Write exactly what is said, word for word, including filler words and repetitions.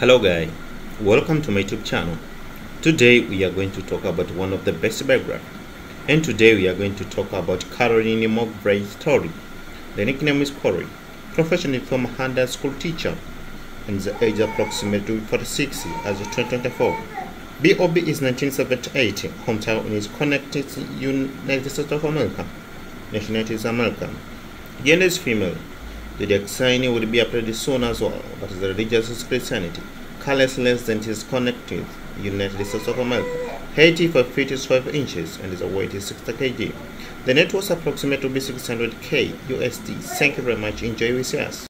Hello guys, welcome to my YouTube channel. Today we are going to talk about one of the best biography, and today we are going to talk about Caroline McBride's story. The nickname is Corrie, professionally former Hunter school teacher, and the age approximately forty-six as of twenty twenty-four. B O B is nineteen seventy-eight, hometown is Connecticut, United States of America, nationality is American, gender is female. The Dioxini would be applied soon as well, but the religious is Christianity. Color is less than his connected, United States of America. Height for feet is five inches and his weight is sixty kilograms. The net was approximately six hundred K U S D. Thank you very much. Enjoy with us.